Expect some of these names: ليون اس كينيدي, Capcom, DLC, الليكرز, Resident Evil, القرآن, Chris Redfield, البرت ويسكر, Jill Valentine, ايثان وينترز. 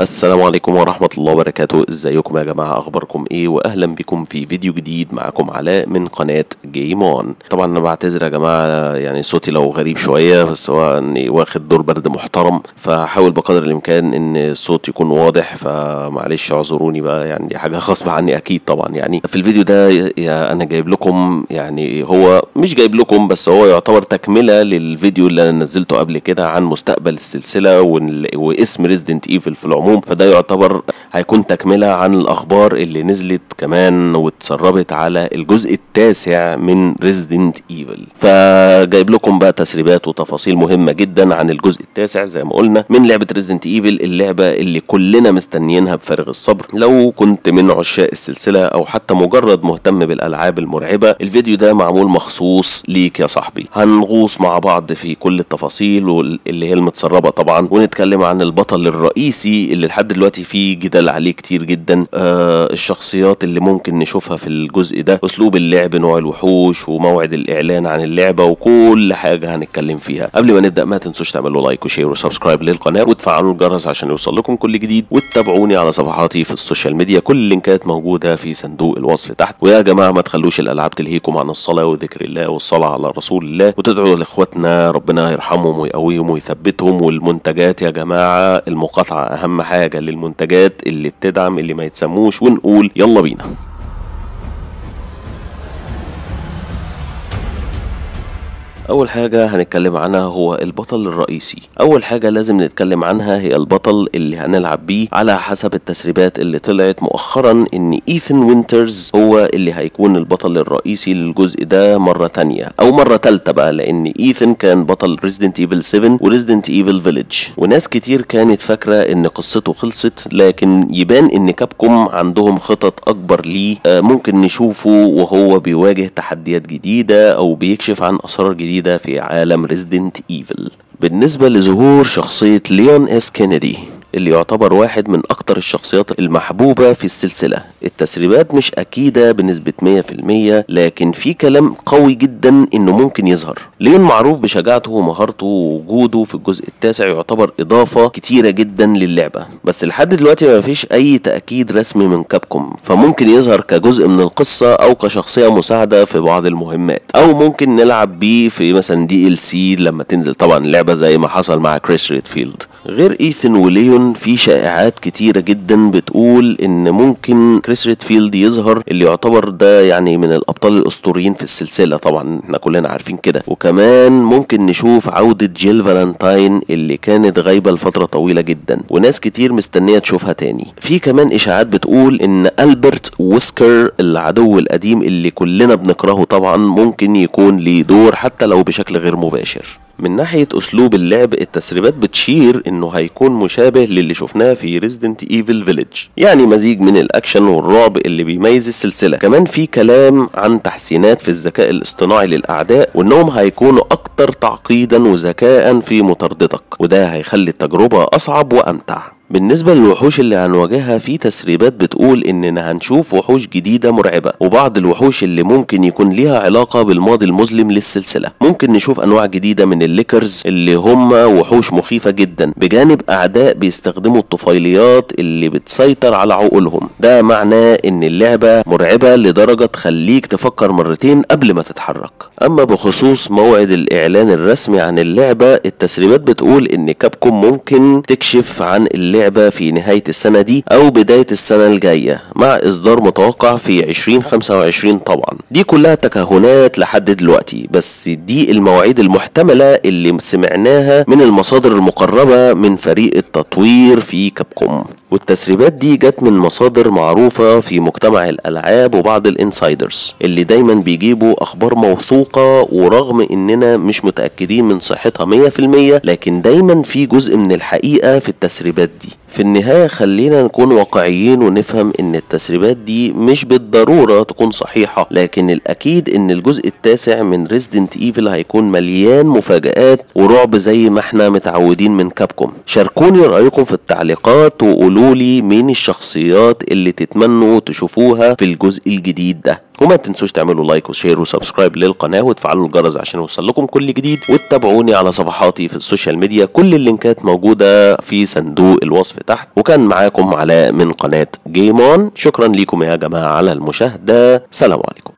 السلام عليكم ورحمة الله وبركاته. ازيكم يا جماعة، اخباركم ايه؟ واهلا بكم في فيديو جديد. معكم علاء من قناة جيم اون. طبعا انا بعتذر يا جماعة، يعني صوتي لو غريب شوية، بس هو اني واخد دور برد محترم، فحاول بقدر الامكان ان الصوت يكون واضح، فمعلش اعذروني بقى، يعني دي حاجة خاصة عني اكيد. طبعا يعني في الفيديو ده انا جايب لكم، يعني هو مش جايب لكم بس هو يعتبر تكملة للفيديو اللي انا نزلته قبل كده عن مستقبل السلسلة واسم ريزيدنت ايفل في العموم، فده يعتبر هيكون تكملة عن الأخبار اللي نزلت كمان واتسربت على الجزء التاسع من ريزيدنت ايفل. فجايب لكم بقى تسريبات وتفاصيل مهمة جدا عن الجزء التاسع زي ما قلنا من لعبة ريزيدنت ايفل، اللعبة اللي كلنا مستنيينها بفارغ الصبر. لو كنت من عشاق السلسلة أو حتى مجرد مهتم بالألعاب المرعبة، الفيديو ده معمول مخصوص ليك يا صاحبي. هنغوص مع بعض في كل التفاصيل اللي هي المتسربة طبعا، ونتكلم عن البطل الرئيسي اللي لحد دلوقتي فيه جدال عليه كتير جدا، الشخصيات اللي ممكن نشوفها في الجزء ده، اسلوب اللعب، نوع الوحوش، وموعد الاعلان عن اللعبه، وكل حاجه هنتكلم فيها. قبل ما نبدا ما تنسوش تعملوا لايك وشير وسبسكرايب للقناه وتفعلوا الجرس عشان يوصل لكم كل جديد، وتتابعوني على صفحاتي في السوشيال ميديا، كل اللينكات موجوده في صندوق الوصف تحت. ويا جماعه ما تخلوش الالعاب تلهيكم عن الصلاه وذكر الله والصلاه على رسول الله، وتدعوا لاخواتنا ربنا يرحمهم ويقويهم ويثبتهم. والمنتجات يا جماعه، المقاطعه اهم حاجة للمنتجات اللي بتدعم اللي ما يتسموش، ونقول يلا بينا. اول حاجة هنتكلم عنها هو البطل الرئيسي. اول حاجة لازم نتكلم عنها هي البطل اللي هنلعب بيه. على حسب التسريبات اللي طلعت مؤخرا ان ايثان وينترز هو اللي هيكون البطل الرئيسي للجزء ده مرة تانية او مرة تالتة بقى، لان ايثان كان بطل ريزيدنت ايفل 7 وريزيدنت ايفل فيليج، وناس كتير كانت فاكرة ان قصته خلصت، لكن يبان ان كابكوم عندهم خطط اكبر ليه. ممكن نشوفه وهو بيواجه تحديات جديدة او بيكشف عن اسرار جديدة في عالم ريزيدنت ايفل. بالنسبة لظهور شخصية ليون اس كينيدي اللي يعتبر واحد من اكتر الشخصيات المحبوبة في السلسلة، التسريبات مش اكيدة بنسبة 100%، لكن في كلام قوي جدا انه ممكن يظهر. ليون معروف بشجاعته ومهارته، ووجوده في الجزء التاسع يعتبر اضافة كتيرة جدا للعبة، بس لحد دلوقتي ما فيش اي تأكيد رسمي من كابكوم، فممكن يظهر كجزء من القصة او كشخصية مساعدة في بعض المهمات، او ممكن نلعب بيه في مثلا DLC لما تنزل طبعا اللعبة زي ما حصل مع كريس ريدفيلد. غير ايثان وليون في شائعات كتيرة جدا بتقول ان ممكن كريس ريدفيلد يظهر، اللي يعتبر ده يعني من الابطال الاسطوريين في السلسلة، طبعا احنا كلنا عارفين كده. وكمان ممكن نشوف عودة جيل فالنتاين اللي كانت غايبة لفترة طويلة جدا، وناس كتير مستنية تشوفها تاني. في كمان اشاعات بتقول ان البرت ويسكر العدو القديم اللي كلنا بنكرهه طبعا ممكن يكون ليه دور حتى لو بشكل غير مباشر. من ناحية اسلوب اللعب، التسريبات بتشير انه هيكون مشابه للي شفناه في ريزيدنت ايفل فيليج، يعني مزيج من الاكشن والرعب اللي بيميز السلسلة. كمان في كلام عن تحسينات في الذكاء الاصطناعي للاعداء، وانهم هيكونوا اكتر تعقيدا وذكاء في مطاردتك، وده هيخلي التجربة اصعب وامتع. بالنسبة للوحوش اللي هنواجهها، في تسريبات بتقول اننا هنشوف وحوش جديدة مرعبة، وبعض الوحوش اللي ممكن يكون ليها علاقة بالماضي المظلم للسلسلة. ممكن نشوف انواع جديدة من الليكرز اللي هم وحوش مخيفة جدا، بجانب اعداء بيستخدموا الطفيليات اللي بتسيطر على عقولهم. ده معناه ان اللعبة مرعبة لدرجة تخليك تفكر مرتين قبل ما تتحرك. اما بخصوص موعد الاعلان الرسمي عن اللعبة، التسريبات بتقول ان كابكوم ممكن تكشف عن اللعبة في نهاية السنة دي أو بداية السنة الجاية، مع إصدار متوقع في 2025 طبعا. دي كلها تكهنات لحد دلوقتي، بس دي المواعيد المحتملة اللي سمعناها من المصادر المقربة من فريق التطوير في كابكوم، والتسريبات دي جت من مصادر معروفة في مجتمع الألعاب وبعض الانسايدرز اللي دايما بيجيبوا أخبار موثوقة، ورغم إننا مش متأكدين من صحتها 100%، لكن دايما في جزء من الحقيقة في التسريبات دي. في النهاية خلينا نكون واقعيين ونفهم ان التسريبات دي مش بالضرورة تكون صحيحة، لكن الاكيد ان الجزء التاسع من ريزيدنت ايفل هيكون مليان مفاجآت ورعب زي ما احنا متعودين من كابكوم. شاركوني رأيكم في التعليقات وقولولي مين الشخصيات اللي تتمنوا تشوفوها في الجزء الجديد ده، وما تنسوش تعملوا لايك وشير وسبسكرايب للقناه وتفعلوا الجرس عشان يوصل لكم كل جديد، وتتابعوني على صفحاتي في السوشيال ميديا، كل اللينكات موجوده في صندوق الوصف تحت. وكان معاكم علاء من قناه جيم اون، شكرا ليكم يا جماعه على المشاهده، سلام عليكم.